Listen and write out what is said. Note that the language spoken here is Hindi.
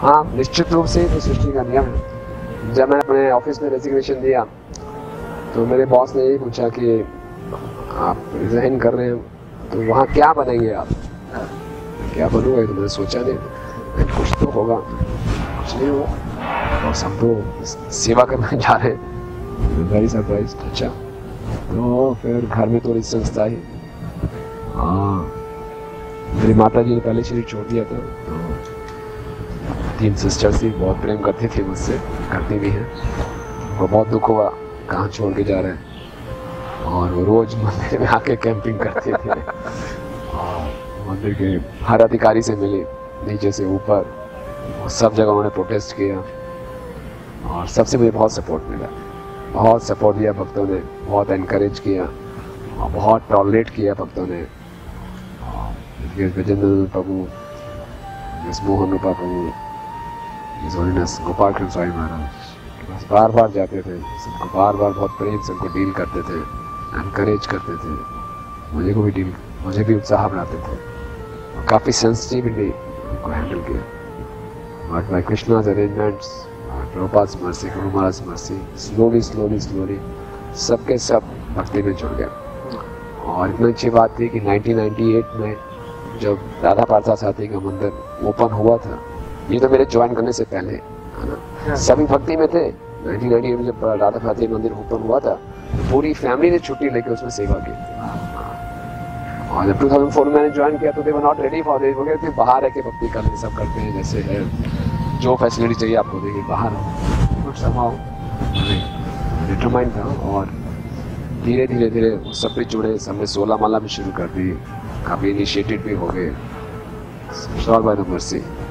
हाँ, निश्चित रूप से तो सृष्टि का नियम। जब मैंने अपने ऑफिस में रेजिग्नेशन दिया तो मेरे बॉस ने यही पूछा कि आप रिजाइन कर रहे हैं तो वहाँ क्या बनेंगे आप, क्या बनोगे? तो मैंने सोचा नहीं, कुछ तो होगा, कुछ नहीं होगा, और सब तो सेवा करने जा रहे हैं। Very surprise. अच्छा, तो फिर घर में तो रिस्ट्रेंस था ही। मेरी माता जी ने पहले शरीर छोड़ दिया था, तो 3 सिस्टर्स ही बहुत प्रेम करती थी मुझसे, करती भी हैं, और बहुत दुख हुआ कहाँ छोड़ के जा रहे हैं। और वो रोज मंदिर में आके कैंपिंग करते थे और मंदिर के हर अधिकारी से मिले, नीचे से ऊपर, और सब जगह उन्होंने प्रोटेस्ट किया और सबसे मुझे बहुत सपोर्ट मिला, बहुत सपोर्ट दिया भक्तों ने, बहुत एनकरेज किया और बहुत टॉलरेट किया भक्तों ने। गजेंद्र प्रभु, जिस मोहन रूपा प्रभु, गोपाल स्वामी महाराज, बार बार जाते थे, सबको बार बार बहुत प्रेम से उनको डील करते थे, एनकरेज करते थे, मुझे भी उत्साह बनाते थे, और काफ़ी सेंसिटिविटी उनको हैंडल किया। और वाई कृष्णाज अरेंजमेंट्स, वोपाल स्मरसी, कुरुमाल स्मरसी, स्लोली सबके सब भक्ति में जुड़ गए। और इतनी अच्छी बात थी कि 1998 में जब राधा पार्था साथी का मंदिर ओपन हुआ था, ये तो मेरे ज्वाइन करने से पहले है ना, सभी भक्ति में थे। 1998 में जब राधा पार्था मंदिर ओपन हुआ था तो पूरी फैमिली ने छुट्टी लेकर उसमें सेवा की। और जब 2004 में मैंने ज्वाइन किया तो they were not ready for this, वगैरह थे बाहर रह के भक्ति करते, सब करते हैं जैसे है, जो फैसिलिटी चाहिए आपको देगी बाहर, कुछ समाओ डिटरमाइन था। और धीरे धीरे धीरे उस सब पे जुड़े, सबने 16 माला भी शुरू कर दी, काफ़ी इनिशिएटेड भी हो गए।